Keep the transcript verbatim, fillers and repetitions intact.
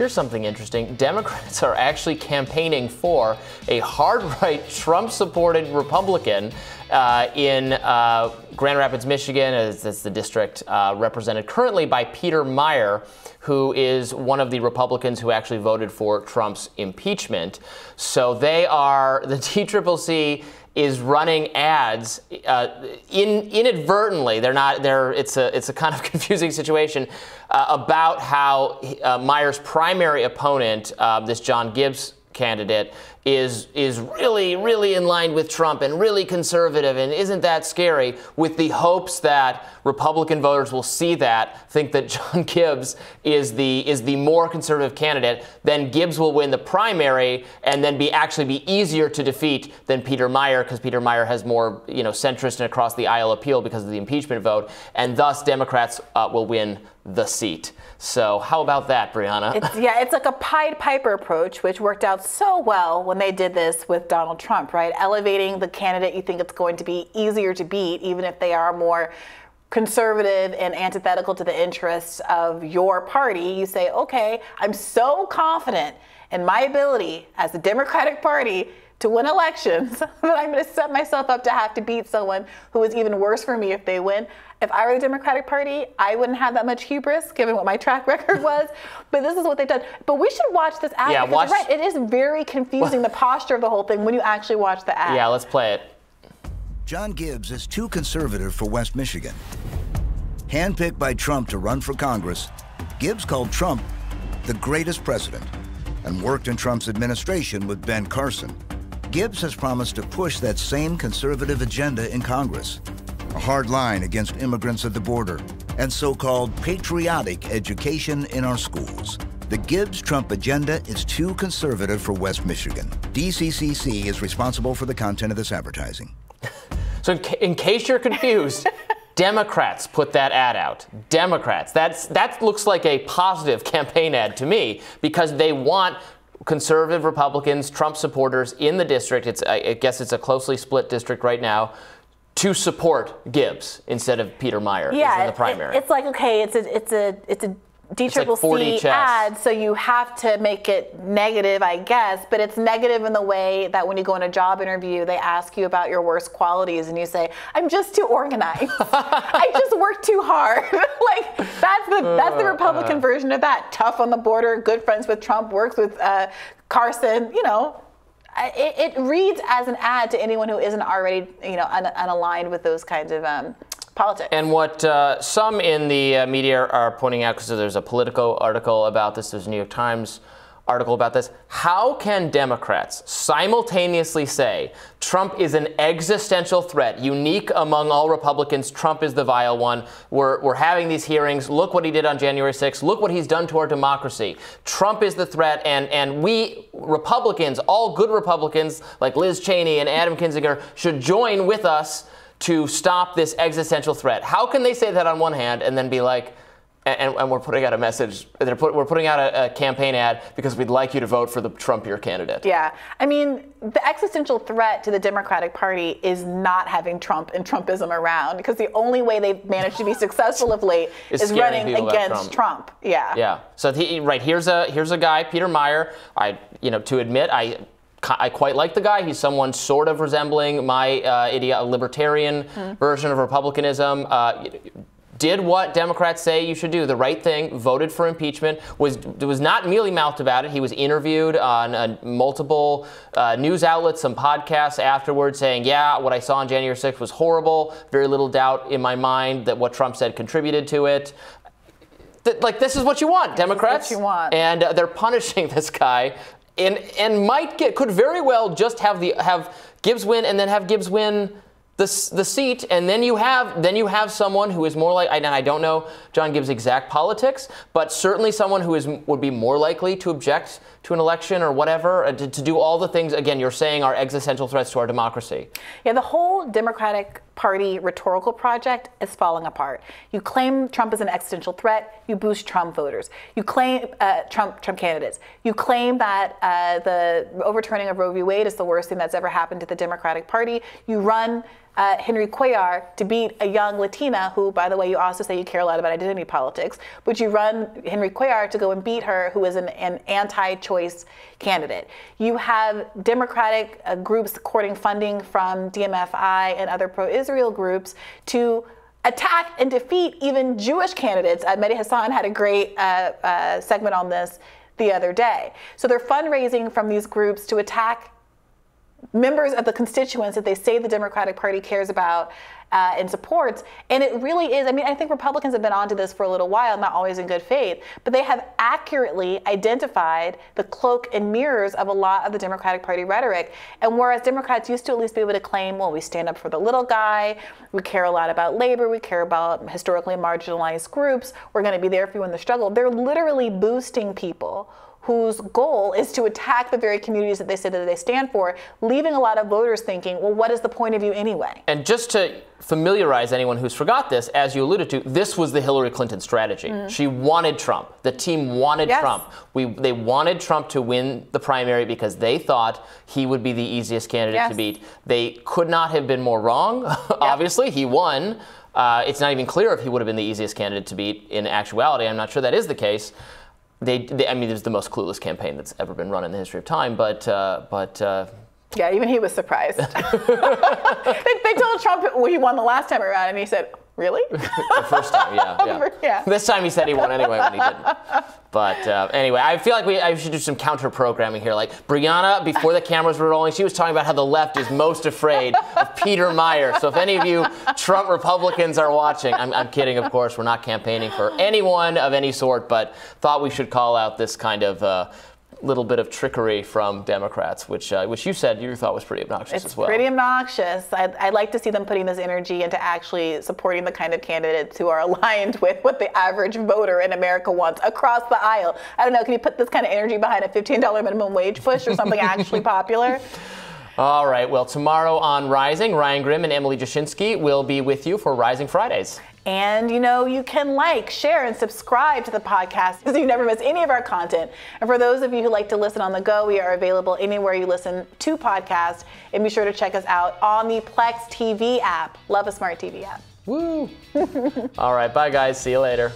Here's something interesting. Democrats are actually campaigning for a hard-right, Trump-supported Republican uh, in uh, Grand Rapids, Michigan. That's the district uh, represented currently by Peter Meijer, who is one of the Republicans who actually voted for Trump's impeachment. So they are, the T C C C is running ads uh, in, inadvertently. They're not. They're. It's a. It's a kind of confusing situation uh, about how uh, Meyer's primary opponent, uh, this John Gibbs candidate, is is really, really in line with Trump and really conservative and isn't that scary, with the hopes that Republican voters will see that, think that John Gibbs is the is the more conservative candidate. Then Gibbs will win the primary and then be actually be easier to defeat than Peter Meijer, because Peter Meijer has more, you know, centrist and across the aisle appeal because of the impeachment vote, and thus Democrats uh, will win the seat. So how about that, Brianna? It's, yeah, it's like a Pied Piper approach, which worked out so well when they did this with Donald Trump, right? Elevating the candidate you think it's going to be easier to beat, even if they are more conservative and antithetical to the interests of your party. You say, okay, I'm so confident in my ability as the Democratic Party to win elections that I'm going to set myself up to have to beat someone who is even worse for me if they win. If I were the Democratic Party, I wouldn't have that much hubris, given what my track record was. But this is what they've done. But we should watch this ad, yeah, because watch, right, it is very confusing, the posture of the whole thing, when you actually watch the ad. Yeah, let's play it. John Gibbs is too conservative for West Michigan. Handpicked by Trump to run for Congress, Gibbs called Trump the greatest president and worked in Trump's administration with Ben Carson. Gibbs has promised to push that same conservative agenda in Congress, a hard line against immigrants at the border, and so-called patriotic education in our schools. The Gibbs-Trump agenda is too conservative for West Michigan. D C C C is responsible for the content of this advertising. So in, ca in case you're confused, Democrats put that ad out. Democrats. That's, that looks like a positive campaign ad to me, because they want conservative Republicans, Trump supporters in the district, it's, I guess it's a closely split district right now, to support Gibbs instead of Peter Meijer, yeah, in the primary. It, it's like, okay, it's a, it's a, it's a D C C C ad, so you have to make it negative, I guess, but it's negative in the way that when you go in a job interview, they ask you about your worst qualities, and you say, I'm just too organized. I just work too hard. Like, that's the, that's the Republican uh, version of that. Tough on the border, good friends with Trump, works with uh, Carson, you know. It, it reads as an ad to anyone who isn't already, you know, un, unaligned with those kinds of um, politics. And what uh, some in the uh, media are, are pointing out, because there's a Politico article about this, there's a New York Times article about this, how can Democrats simultaneously say Trump is an existential threat, unique among all Republicans, Trump is the vile one, we're, we're having these hearings, look what he did on January sixth, look what he's done to our democracy, Trump is the threat, and, and we Republicans, all good Republicans like Liz Cheney and Adam Kinzinger, should join with us to stop this existential threat. How can they say that on one hand and then be like, And, and we're putting out a message, they're put, we're putting out a, a campaign ad because we'd like you to vote for the Trumpier candidate. Yeah. I mean, the existential threat to the Democratic Party is not having Trump and Trumpism around, because the only way they've managed to be successful of late is running against Trump. Trump. Yeah. Yeah. So, he, right, here's a, here's a guy, Peter Meijer, I, you know, to admit, I... I quite like the guy. He's someone sort of resembling my uh, idea, a libertarian mm. version of Republicanism. Uh, did what Democrats say you should do, the right thing, voted for impeachment, was was not mealy-mouthed about it. He was interviewed on uh, multiple uh, news outlets, some podcasts afterwards, saying, yeah, what I saw on January sixth was horrible. Very little doubt in my mind that what Trump said contributed to it. Th like, this is what you want, Democrats. This is what you want. And uh, they're punishing this guy. And, and might get, could very well just have the have Gibbs win and then have Gibbs win the the seat, and then you have then you have someone who is more like, and I don't know John Gibbs' exact politics, but certainly someone who is would be more likely to object to an election or whatever, to, to do all the things, again, you're saying are existential threats to our democracy. Yeah, the whole Democratic Party rhetorical project is falling apart. You claim Trump is an existential threat. You boost Trump voters. You claim uh, Trump Trump candidates. You claim that uh, the overturning of Roe v. Wade is the worst thing that's ever happened to the Democratic Party. You run uh, Henry Cuellar to beat a young Latina who, by the way, you also say you care a lot about identity politics, but you run Henry Cuellar to go and beat her, who is an, an anti-choice candidate. You have Democratic uh, groups courting funding from D M F I and other pro-Israel groups to attack and defeat even Jewish candidates. Uh, Mehdi Hassan had a great uh, uh, segment on this the other day. So they're fundraising from these groups to attack members of the constituents that they say the Democratic Party cares about uh, and supports. And it really is, I mean, I think Republicans have been onto this for a little while, not always in good faith, but they have accurately identified the cloak and mirrors of a lot of the Democratic Party rhetoric. And whereas Democrats used to at least be able to claim, well, we stand up for the little guy, we care a lot about labor, we care about historically marginalized groups, we're going to be there for you in the struggle, they're literally boosting people whose goal is to attack the very communities that they say that they stand for, leaving a lot of voters thinking, well, what is the point of you anyway? And just to familiarize anyone who's forgot this, as you alluded to, this was the Hillary Clinton strategy. Mm-hmm. She wanted Trump. The team wanted yes. Trump. We, they wanted Trump to win the primary because they thought he would be the easiest candidate yes. to beat. They could not have been more wrong. Yep. Obviously, he won. Uh, it's not even clear if he would have been the easiest candidate to beat in actuality. I'm not sure that is the case. They, they, I mean, it was the most clueless campaign that's ever been run in the history of time, but... Uh, but uh, yeah, even he was surprised. they, they told Trump he won the last time around, and he said, really? The first time, yeah, yeah. yeah. This time he said he won anyway when he didn't. But uh, anyway, I feel like we I should do some counter-programming here. Like, Brianna, before the cameras were rolling, she was talking about how the left is most afraid of Peter Meijer. So if any of you Trump Republicans are watching, I'm, I'm kidding, of course. We're not campaigning for anyone of any sort, but thought we should call out this kind of uh, little bit of trickery from Democrats, which uh, which you said you thought was pretty obnoxious as well. It's pretty obnoxious. I'd, I'd like to see them putting this energy into actually supporting the kind of candidates who are aligned with what the average voter in America wants across the aisle. I don't know, can you put this kind of energy behind a fifteen dollar minimum wage push or something actually popular? All right, well, tomorrow on Rising, Ryan Grimm and Emily Jashinsky will be with you for Rising Fridays. And, you know, you can like, share, and subscribe to the podcast so you never miss any of our content. And for those of you who like to listen on the go, we are available anywhere you listen to podcasts. And be sure to check us out on the Plex T V app. Love a smart T V app. Woo! All right, bye, guys. See you later.